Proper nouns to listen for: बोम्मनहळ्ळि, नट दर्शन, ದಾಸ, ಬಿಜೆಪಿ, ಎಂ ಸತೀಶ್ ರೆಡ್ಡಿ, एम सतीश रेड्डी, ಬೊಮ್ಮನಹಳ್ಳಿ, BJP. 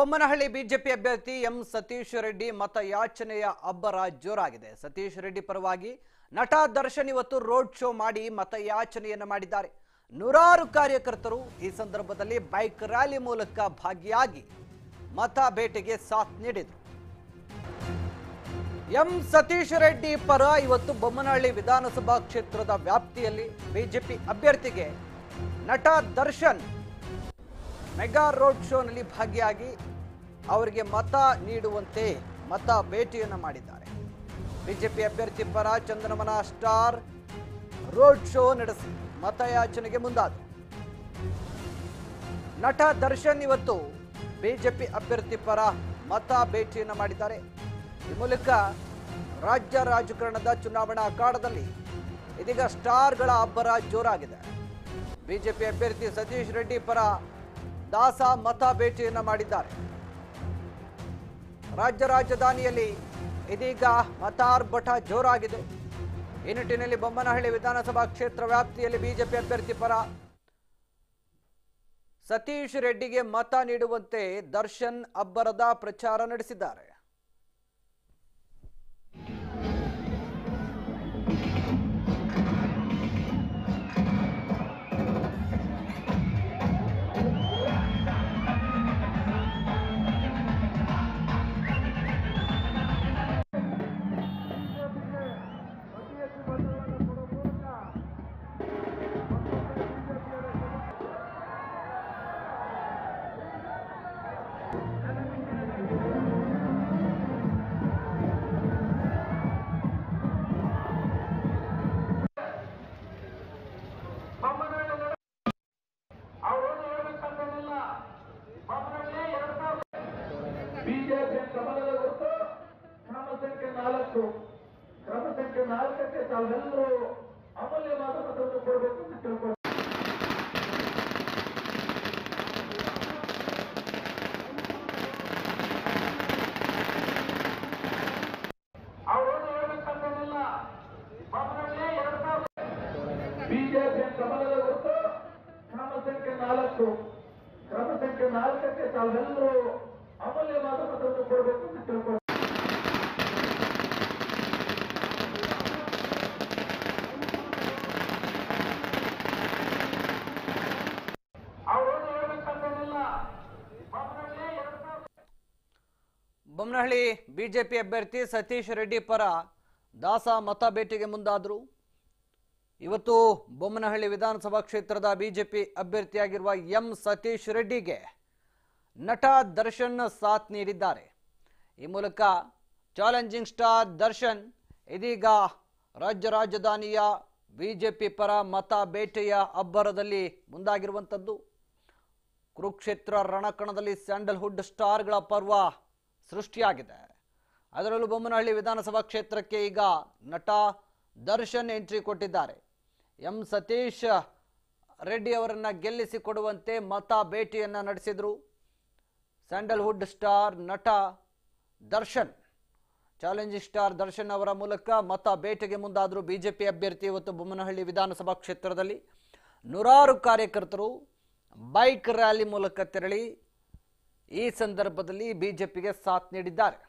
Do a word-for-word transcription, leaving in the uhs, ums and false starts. बोम्मनहळ्ळि BJP अभ्यर्थी एम सतीश रेड्डी मत याचनेय अब्बर जोराಗಿದೆ। सतीश रेड्डी परवागी नट दर्शन इवत्तु रोड शो माडि मत याचनेयन्न माडिदारे। नूरारु कार्यकर्तरु ई संदर्भदल्ली बाइक रैली मूलक भागियागी मत बेटिगे साथ नीडिदरु। एम सतीश रेड्डी पर इवत्तु बोम्मनहळ्ळि विधानसभा क्षेत्रद व्याप्तियल्ली बीजेपी अभ्यर्थिगे नट दर्शन मेगा रोड शो ನಲ್ಲಿ ಭಾಗಿಯಾಗಿ ಅವರಿಗೆ ಮತ ನೀಡುವಂತೆ ಮತ ಬೇಟಿಯನ್ನು ಮಾಡಿದ್ದಾರೆ। ಬಿಜೆಪಿ ಅಭ್ಯರ್ಥಿ ಪರ ಚಂದ್ರಮನ ಸ್ಟಾರ್ ರೋಡ್ ಶೋ ನಡೆಸಿ ಮತಯಾಚನೆಗೆ ಮುಂದಾದರು। ನಟ ದರ್ಶನ್ ಇವತ್ತು ಬಿಜೆಪಿ ಅಭ್ಯರ್ಥಿ ಪರ ಮತ ಬೇಟಿಯನ್ನು ಮಾಡಿದ್ದಾರೆ। ಈ ಮೂಲಕ ರಾಜ್ಯ ರಾಜಕಾರಣದ ಚುನಾವಣಾ ಅಖಾಡದಲ್ಲಿ ಇದೀಗ ಸ್ಟಾರ್ಗಳ ಅಬ್ಬರ ಜೋರಾಗಿದೆ। ಬಿಜೆಪಿ ಅಭ್ಯರ್ಥಿ ಸತೀಶ್ ರೆಡ್ಡಿ ಪರ दास मत भेटिया राज्य राजधानी मतार्भट जोर है। यह निटली बोम्मनहळ्ळि विधानसभा क्षेत्र व्याप्तियों बीजेपी अभ्यर्थी पर सतीश रेड्डी के मत नहीं दर्शन अब्बरद प्रचार नडसिदारे। बीजेपी कमल क्रम संख्य नाकु क्रम संख्य नाक तावेलू अमूल्य मतुक। बीजेपी कमल क्रम संख्य नाकु क्रम संख्य नाक तावेलू अमूल्य मतुक। बोम्मनहळ्ळि बीजेपी अभ्यर्थी सतीश रेड्डी पर दास मत भेटिगे ಮುಂದಾದರು। ಇವತ್ತು बोम्मनहळ्ळि विधानसभा ಕ್ಷೇತ್ರದ ಬಿಜೆಪಿ ಅಭ್ಯರ್ಥಿಯಾಗಿರುವ ಎಂ ಸತೀಶ್ ರೆಡ್ಡಿಗೆ ನಟ ದರ್ಶನ್ ಸಾಥ್ ನೀಡಿದ್ದಾರೆ। ಈ ಮೂಲಕ ಚಾಲೆಂಜಿಂಗ್ ಸ್ಟಾರ್ ದರ್ಶನ್ ಇದೀಗ ರಾಜ್ಯ ರಾಜಧಾನಿಯ ಬಿಜೆಪಿ ಪರ ಮತ ಬೇಟೆಯ ಅಬ್ಬರದಲ್ಲಿ ಮುಂದಾಗಿರುವಂತದ್ದು। ಕುರುಕ್ಷೇತ್ರ ರಣಕಣದಲ್ಲಿ ಸ್ಯಾಂಡಲ್ವುಡ್ ಸ್ಟಾರ್ಗಳ ಪರ್ವ ಸೃಷ್ಟಿಯಾಗಿದೆ। ಅದರಲ್ಲೂ ಬೊಮ್ಮನಹಳ್ಳಿ ವಿಧಾನಸಭಾ ಕ್ಷೇತ್ರಕ್ಕೆ ಈಗ ನಟ ದರ್ಶನ್ ಎಂಟ್ರಿ ಕೊಟ್ಟಿದ್ದಾರೆ। ಎಂ ಸತೀಶ್ ರೆಡ್ಡಿ ಅವರನ್ನು ಗೆಲ್ಲಿಸಿಕೊಡುವಂತೆ ಮತ ಬೇಟೆಯನ್ನು ನಡೆಸಿದರು। ಸ್ಯಾಂಡಲ್ವುಡ್ ಸ್ಟಾರ್ ನಟ ದರ್ಶನ್ ಚಾಲೆಂಜಿಂಗ್ ಸ್ಟಾರ್ ದರ್ಶನ್ ಅವರ ಮೂಲಕ ಮತ ಬೇಟೆಗೆ ಮುಂದಾದರು ಬಿಜೆಪಿ ಅಭ್ಯರ್ಥಿ। ಇವತ್ತು ಬೊಮ್ಮನಹಳ್ಳಿ ವಿಧಾನಸಭಾ ಕ್ಷೇತ್ರದಲ್ಲಿ ನೂರಾರು ಕಾರ್ಯಕರ್ತರು ಬೈಕ್ ರ್ಯಾಲಿ ಮೂಲಕ ತೆರಳಿ ಈ ಸಂದರ್ಭದಲ್ಲಿ ಬಿಜೆಪಿಗೆ ಸಾಥ್ ನೀಡಿದ್ದಾರೆ।